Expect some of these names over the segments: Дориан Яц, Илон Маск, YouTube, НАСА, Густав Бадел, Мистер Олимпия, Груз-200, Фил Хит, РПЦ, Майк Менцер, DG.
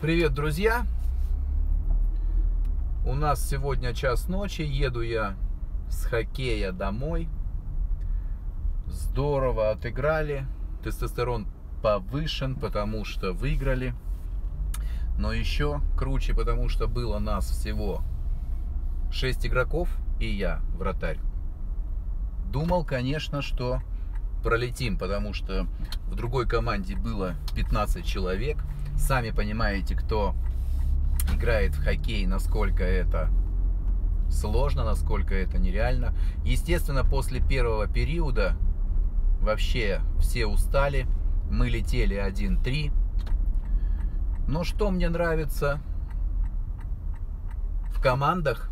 Привет, друзья! У нас сегодня час ночи, еду я с хоккея домой. Здорово отыграли, тестостерон повышен, потому что выиграли. Но еще круче, потому что было нас всего 6 игроков и я, вратарь. Думал, конечно, что пролетим, потому что в другой команде было 15 человек. Сами понимаете, кто играет в хоккей, насколько это сложно, насколько это нереально. Естественно, после первого периода вообще все устали. Мы летели 1-3. Но что мне нравится в командах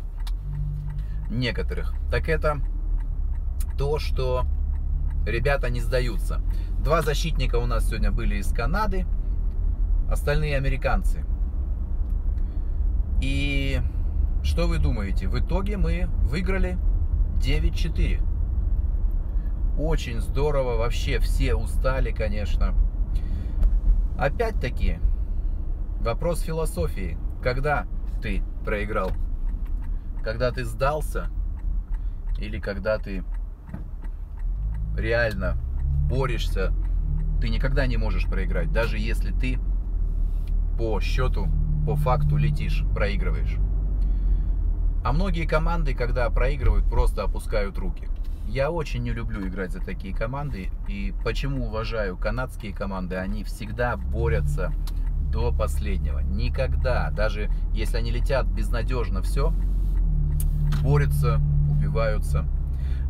некоторых, так это то, что ребята не сдаются. Два защитника у нас сегодня были из Канады, остальные американцы. И что вы думаете? В итоге мы выиграли 9-4. Очень здорово. Вообще все устали, конечно. Опять-таки, вопрос философии. Когда ты проиграл? Когда ты сдался? Или когда ты реально борешься? Ты никогда не можешь проиграть. Даже если ты по счету, по факту летишь, проигрываешь. А многие команды, когда проигрывают, просто опускают руки. Я очень не люблю играть за такие команды. И почему уважаю канадские команды? Они всегда борются до последнего. Никогда, даже если они летят безнадежно все, борются, убиваются.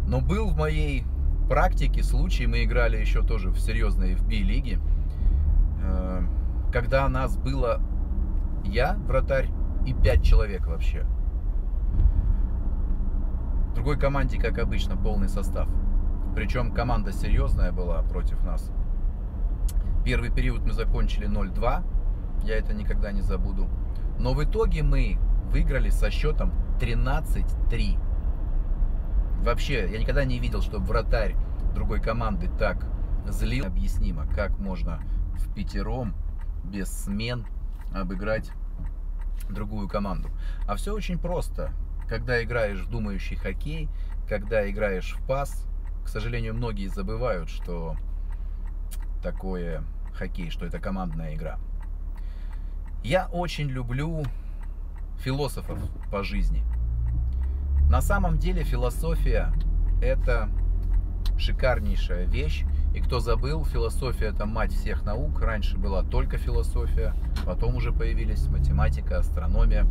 Но был в моей практике случай, мы играли еще тоже в серьезной FB-лиге, когда нас было я, вратарь, и 5 человек вообще. В другой команде, как обычно, полный состав. Причем команда серьезная была против нас. Первый период мы закончили 0-2. Я это никогда не забуду. Но в итоге мы выиграли со счетом 13-3. Вообще, я никогда не видел, чтобы вратарь другой команды так злил. Объяснимо, как можно впятером, без смен, обыграть другую команду. А все очень просто. Когда играешь в думающий хоккей, когда играешь в пас, к сожалению, многие забывают, что такое хоккей, что это командная игра. Я очень люблю философов по жизни. На самом деле философия — это шикарнейшая вещь. И кто забыл, философия — это мать всех наук. Раньше была только философия, потом уже появились математика, астрономия,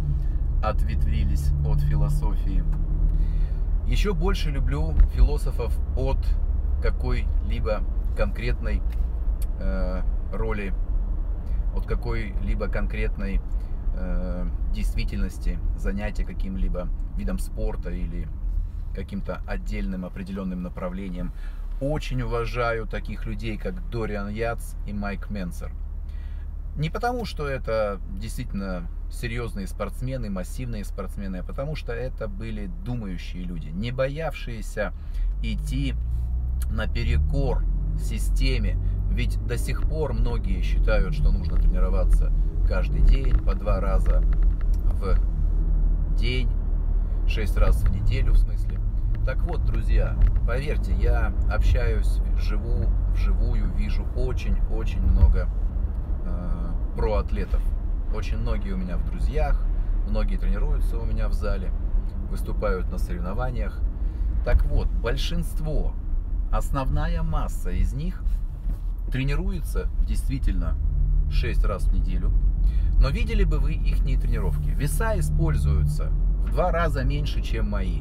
ответвились от философии. Еще больше люблю философов от какой-либо конкретной роли, от какой-либо конкретной действительности, занятия каким-либо видом спорта или каким-то отдельным определенным направлением. Очень уважаю таких людей, как Дориан Яц и Майк Менцер. Не потому, что это действительно серьезные спортсмены, массивные спортсмены, а потому что это были думающие люди, не боявшиеся идти наперекор системе. Ведь до сих пор многие считают, что нужно тренироваться каждый день, по 2 раза в день, 6 раз в неделю, в смысле. Так вот, друзья, поверьте, я общаюсь, живу вживую, вижу очень-очень много проатлетов. Очень многие у меня в друзьях, многие тренируются у меня в зале, выступают на соревнованиях. Так вот, большинство, основная масса из них тренируется действительно 6 раз в неделю. Но видели бы вы ихние тренировки? Веса используются в 2 раза меньше, чем мои.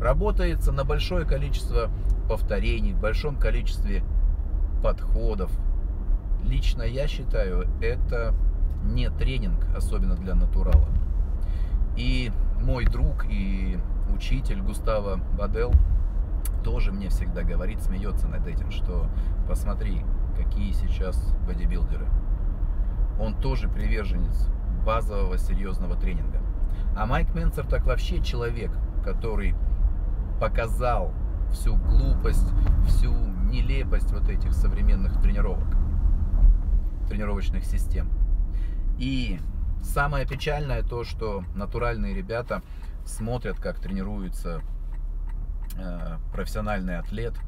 Работается на большое количество повторений, в большом количестве подходов. Лично я считаю, это не тренинг, особенно для натурала. И мой друг и учитель Густава Бадел тоже мне всегда говорит, смеется над этим, что посмотри, какие сейчас бодибилдеры. Он тоже приверженец базового серьезного тренинга. А Майк Менцер так вообще человек, который показал всю глупость, всю нелепость вот этих современных тренировок, тренировочных систем. И самое печальное то, что натуральные ребята смотрят, как тренируется профессиональный атлет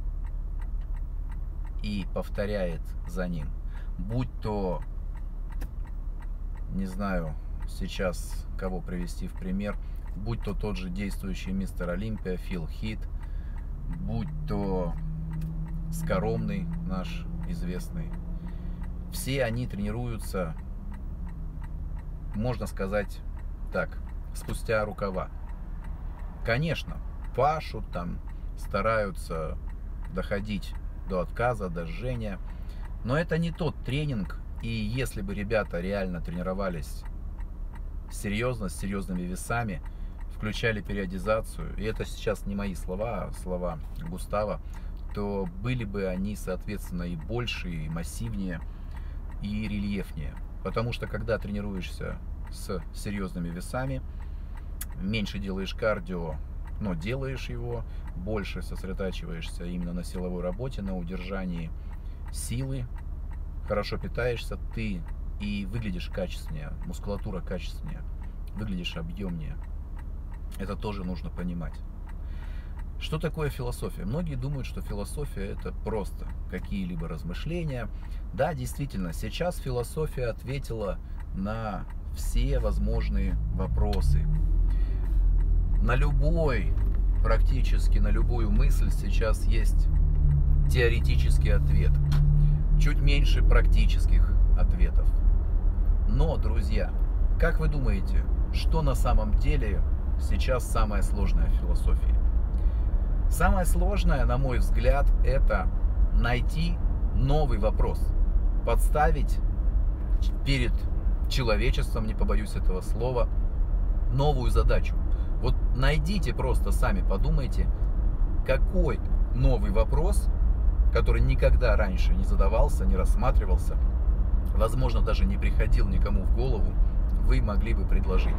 и повторяет за ним. Будь то, не знаю сейчас кого привести в пример, будь то тот же действующий мистер Олимпия, Фил Хит, будь то Скоромный наш известный. Все они тренируются, можно сказать так, спустя рукава. Конечно, пашут там, стараются доходить до отказа, до жжения. Но это не тот тренинг, и если бы ребята реально тренировались серьезно, с серьезными весами, включали периодизацию, и это сейчас не мои слова, а слова Густава, то были бы они, соответственно, и больше, и массивнее, и рельефнее. Потому что, когда тренируешься с серьезными весами, меньше делаешь кардио, но делаешь его, больше сосредотачиваешься именно на силовой работе, на удержании силы, хорошо питаешься, ты и выглядишь качественнее, мускулатура качественнее, выглядишь объемнее. Это тоже нужно понимать. Что такое философия? Многие думают, что философия это просто какие-либо размышления. Да, действительно, сейчас философия ответила на все возможные вопросы. На любой, практически на любую мысль сейчас есть теоретический ответ. Чуть меньше практических ответов. Но, друзья, как вы думаете, что на самом деле сейчас самое сложное в философии? Самое сложное, на мой взгляд, это найти новый вопрос, подставить перед человечеством, не побоюсь этого слова, новую задачу. Вот найдите просто, сами подумайте, какой новый вопрос, который никогда раньше не задавался, не рассматривался, возможно, даже не приходил никому в голову, вы могли бы предложить.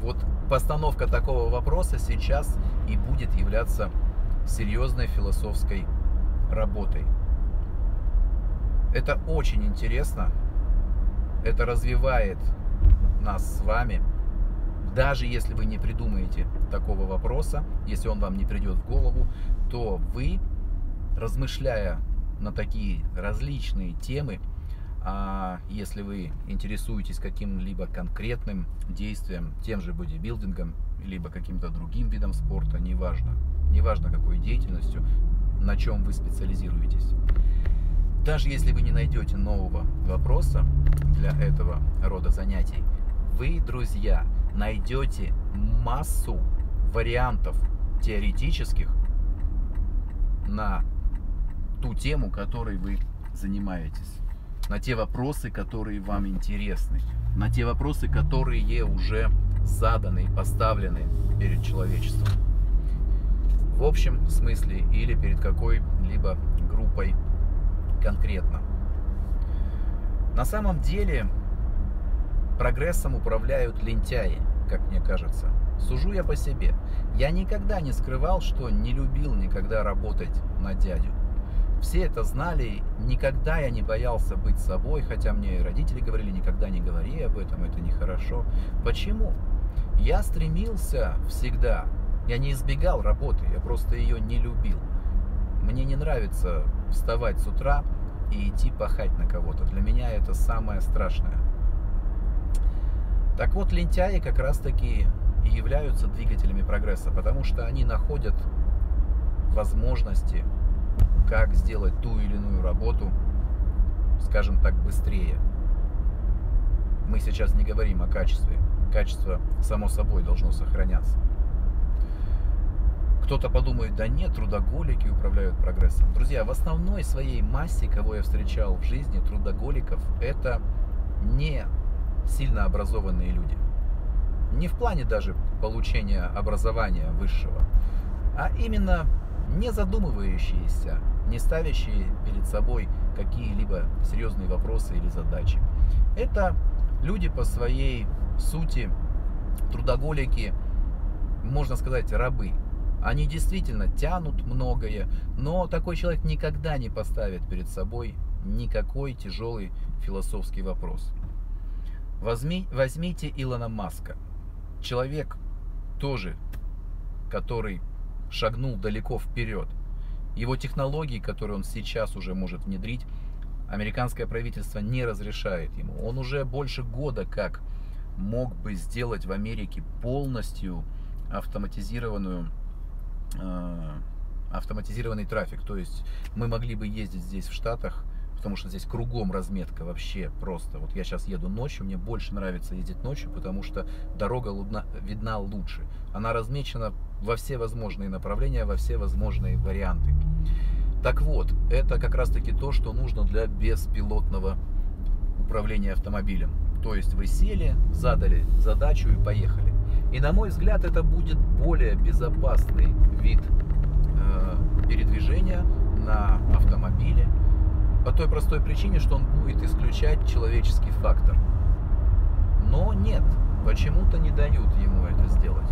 Вот постановка такого вопроса сейчас и будет являться серьезной философской работой. Это очень интересно, это развивает нас с вами. Даже если вы не придумаете такого вопроса, если он вам не придет в голову, то вы, размышляя на такие различные темы, а если вы интересуетесь каким-либо конкретным действием, тем же бодибилдингом, либо каким-то другим видом спорта, неважно, неважно какой деятельностью, на чем вы специализируетесь. Даже если вы не найдете нового вопроса для этого рода занятий, вы, друзья, найдете массу вариантов теоретических на ту тему, которой вы занимаетесь. На те вопросы, которые вам интересны, на те вопросы, которые уже заданы и поставлены перед человечеством. В общем смысле или перед какой-либо группой конкретно. На самом деле прогрессом управляют лентяи, как мне кажется. Сужу я по себе. Я никогда не скрывал, что не любил никогда работать на дядю. Все это знали, никогда я не боялся быть собой, хотя мне и родители говорили, никогда не говори об этом, это нехорошо. Почему? Я стремился всегда, я не избегал работы, я просто ее не любил. Мне не нравится вставать с утра и идти пахать на кого-то, для меня это самое страшное. Так вот, лентяи как раз таки и являются двигателями прогресса, потому что они находят возможности, как сделать ту или иную работу, скажем так, быстрее. Мы сейчас не говорим о качестве. Качество, само собой, должно сохраняться. Кто-то подумает, да нет, трудоголики управляют прогрессом. Друзья, в основной своей массе, кого я встречал в жизни, трудоголиков, это не сильно образованные люди. Не в плане даже получения образования высшего, а именно не задумывающиеся, не ставящие перед собой какие-либо серьезные вопросы или задачи. Это люди по своей сути, трудоголики, можно сказать, рабы. Они действительно тянут многое, но такой человек никогда не поставит перед собой никакой тяжелый философский вопрос. Возьмите Илона Маска. Человек тоже, который шагнул далеко вперед. Его технологии, которые он сейчас уже может внедрить, американское правительство не разрешает ему. Он уже больше года как мог бы сделать в Америке полностью автоматизированный трафик. То есть мы могли бы ездить здесь в Штатах, потому что здесь кругом разметка вообще просто. Вот я сейчас еду ночью, мне больше нравится ездить ночью, потому что дорога видна лучше. Она размечена во все возможные направления, во все возможные варианты. Так вот, это как раз таки то, что нужно для беспилотного управления автомобилем. То есть вы сели, задали задачу и поехали. И на мой взгляд, это будет более безопасный вид передвижения на автомобиле. По той простой причине, что он будет исключать человеческий фактор. Но нет, почему-то не дают ему это сделать.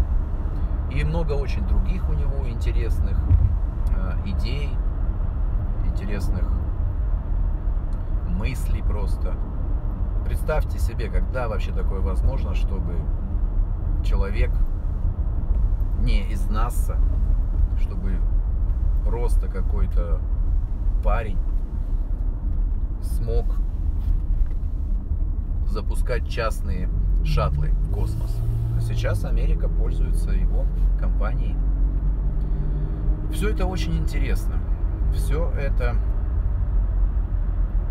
И много очень других у него интересных идей, интересных мыслей просто. Представьте себе, когда вообще такое возможно, чтобы человек не из НАСА, чтобы просто какой-то парень смог запускать частные шаттлы в космос. А сейчас Америка пользуется его компанией. Все это очень интересно. Все это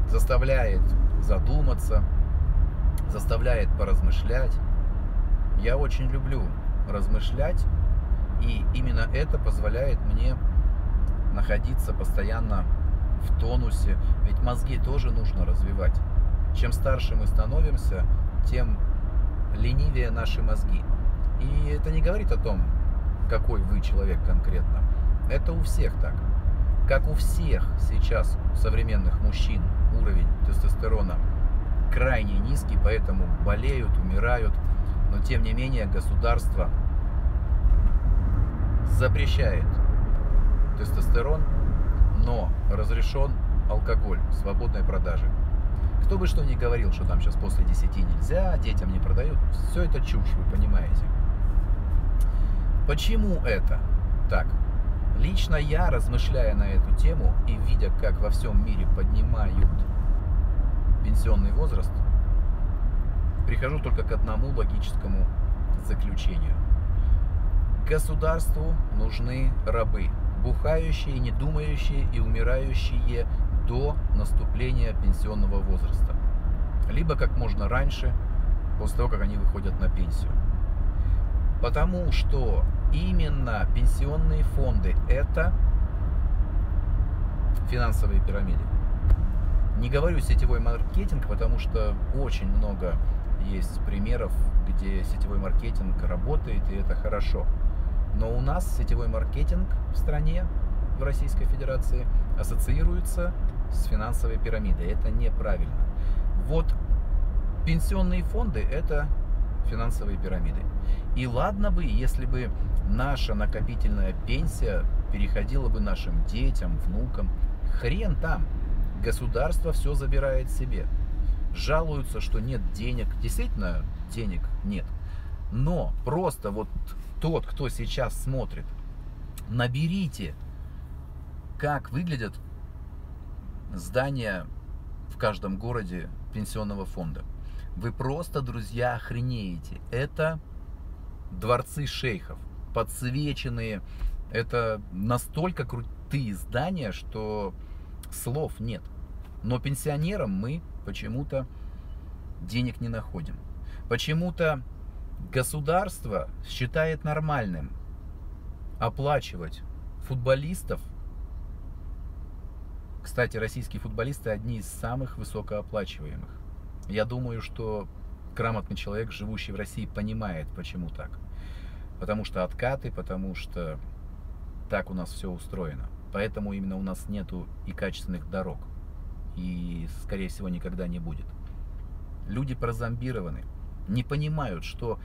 заставляет задуматься, заставляет поразмышлять. Я очень люблю размышлять, и именно это позволяет мне находиться постоянно в тонусе, ведь мозги тоже нужно развивать. Чем старше мы становимся, тем ленивее наши мозги. И это не говорит о том, какой вы человек конкретно. Это у всех так. Как у всех сейчас у современных мужчин уровень тестостерона крайне низкий, поэтому болеют, умирают. Но тем не менее государство запрещает тестостерон, но разрешен алкоголь в свободной продаже. Кто бы что ни говорил, что там сейчас после 10 нельзя, детям не продают, все это чушь, вы понимаете. Почему это так? Лично я, размышляя на эту тему и видя, как во всем мире поднимают пенсионный возраст, прихожу только к одному логическому заключению. Государству нужны рабы. Бухающие, недумающие и умирающие до наступления пенсионного возраста. Либо как можно раньше, после того, как они выходят на пенсию. Потому что именно пенсионные фонды – это финансовые пирамиды. Не говорю сетевой маркетинг, потому что очень много есть примеров, где сетевой маркетинг работает, и это хорошо. Но у нас сетевой маркетинг в стране, в Российской Федерации, ассоциируется с финансовой пирамидой. Это неправильно. Вот пенсионные фонды – это финансовые пирамиды. И ладно бы, если бы наша накопительная пенсия переходила бы нашим детям, внукам. Хрен там. Государство все забирает себе. Жалуются, что нет денег. Действительно, денег нет. Но просто вот тот, кто сейчас смотрит, наберите, как выглядят здания в каждом городе пенсионного фонда. Вы просто, друзья, охренеете. Это дворцы шейхов, подсвеченные. Это настолько крутые здания, что слов нет. Но пенсионерам мы почему-то денег не находим. Почему-то государство считает нормальным оплачивать футболистов. Кстати, российские футболисты одни из самых высокооплачиваемых. Я думаю, что грамотный человек, живущий в России, понимает, почему так. Потому что откаты, потому что так у нас все устроено. Поэтому именно у нас нету и качественных дорог. И, скорее всего, никогда не будет. Люди прозомбированы. Не понимают, что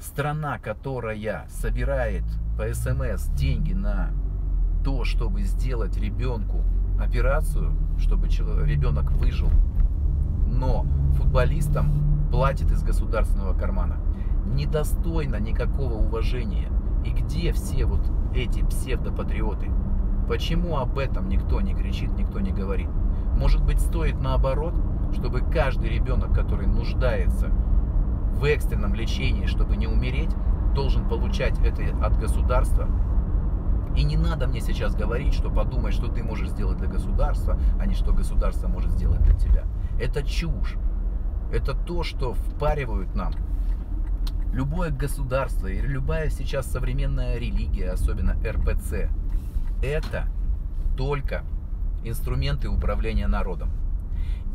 страна, которая собирает по СМС деньги на то, чтобы сделать ребенку операцию, чтобы ребенок выжил, но футболистам платит из государственного кармана. Недостойно никакого уважения. И где все вот эти псевдопатриоты? Почему об этом никто не кричит, никто не говорит? Может быть, стоит наоборот, чтобы каждый ребенок, который нуждается в экстренном лечении, чтобы не умереть, должен получать это от государства? И не надо мне сейчас говорить, что подумай, что ты можешь сделать для государства, а не что государство может сделать для тебя. Это чушь. Это то, что впаривают нам. Любое государство и любая сейчас современная религия, особенно РПЦ, это только инструменты управления народом.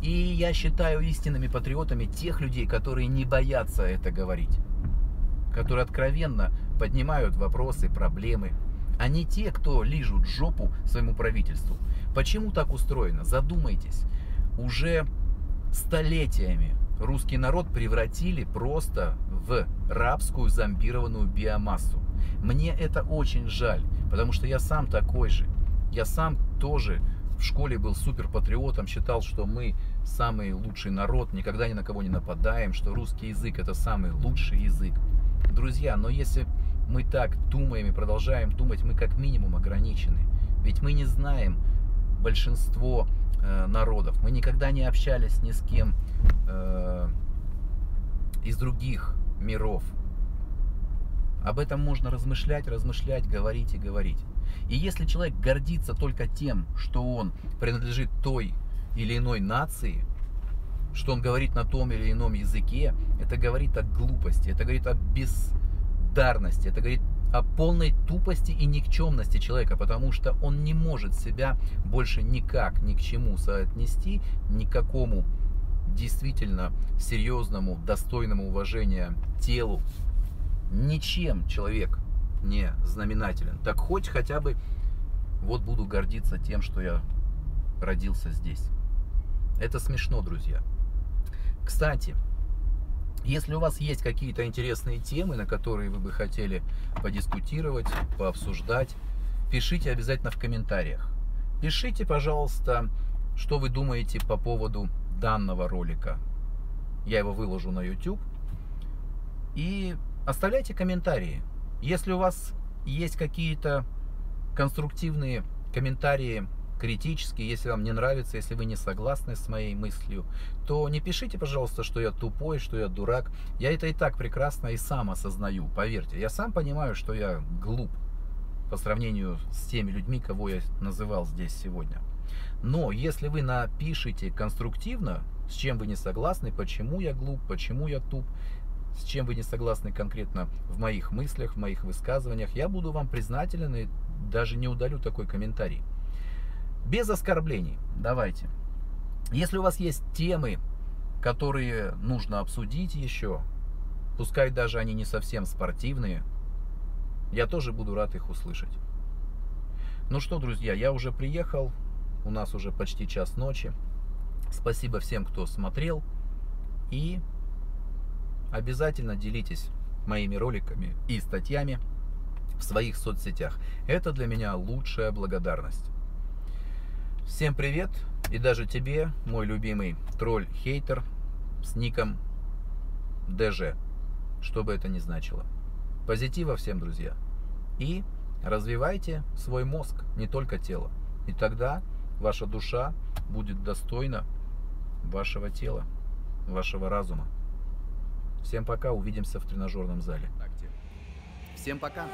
И я считаю истинными патриотами тех людей, которые не боятся это говорить, которые откровенно поднимают вопросы, проблемы, а не те, кто лижут жопу своему правительству. Почему так устроено? Задумайтесь. Уже столетиями русский народ превратили просто в рабскую зомбированную биомассу. Мне это очень жаль, потому что я сам такой же. Я сам тоже в школе был суперпатриотом, считал, что мы самый лучший народ, никогда ни на кого не нападаем, что русский язык — это самый лучший язык. Друзья, но если мы так думаем и продолжаем думать, мы как минимум ограничены. Ведь мы не знаем большинство народов. Мы никогда не общались ни с кем из других миров. Об этом можно размышлять, размышлять, говорить и говорить. И если человек гордится только тем, что он принадлежит той или иной нации, что он говорит на том или ином языке, это говорит о глупости, это говорит о бездарности, это говорит о полной тупости и никчемности человека, потому что он не может себя больше никак ни к чему соотнести, ни к какому действительно серьезному, достойному уважения телу. Ничем человек не знаменателен. Так хоть хотя бы вот буду гордиться тем, что я родился здесь. Это смешно, друзья. Кстати, если у вас есть какие-то интересные темы, на которые вы бы хотели подискутировать, пообсуждать, пишите обязательно в комментариях. Пишите, пожалуйста, что вы думаете по поводу данного ролика. Я его выложу на YouTube. И оставляйте комментарии. Если у вас есть какие-то конструктивные комментарии, критические, если вам не нравится, если вы не согласны с моей мыслью, то не пишите, пожалуйста, что я тупой, что я дурак. Я это и так прекрасно и сам осознаю, поверьте. Я сам понимаю, что я глуп по сравнению с теми людьми, кого я называл здесь сегодня. Но если вы напишите конструктивно, с чем вы не согласны, почему я глуп, почему я туп, с чем вы не согласны конкретно в моих мыслях, в моих высказываниях, я буду вам признателен и даже не удалю такой комментарий. Без оскорблений, давайте. Если у вас есть темы, которые нужно обсудить еще, пускай даже они не совсем спортивные, я тоже буду рад их услышать. Ну что, друзья, я уже приехал, у нас уже почти час ночи. Спасибо всем, кто смотрел. И обязательно делитесь моими роликами и статьями в своих соцсетях. Это для меня лучшая благодарность. Всем привет, и даже тебе, мой любимый тролль-хейтер с ником DG, что бы это ни значило. Позитива всем, друзья. И развивайте свой мозг, не только тело. И тогда ваша душа будет достойна вашего тела, вашего разума. Всем пока, увидимся в тренажерном зале. Всем пока!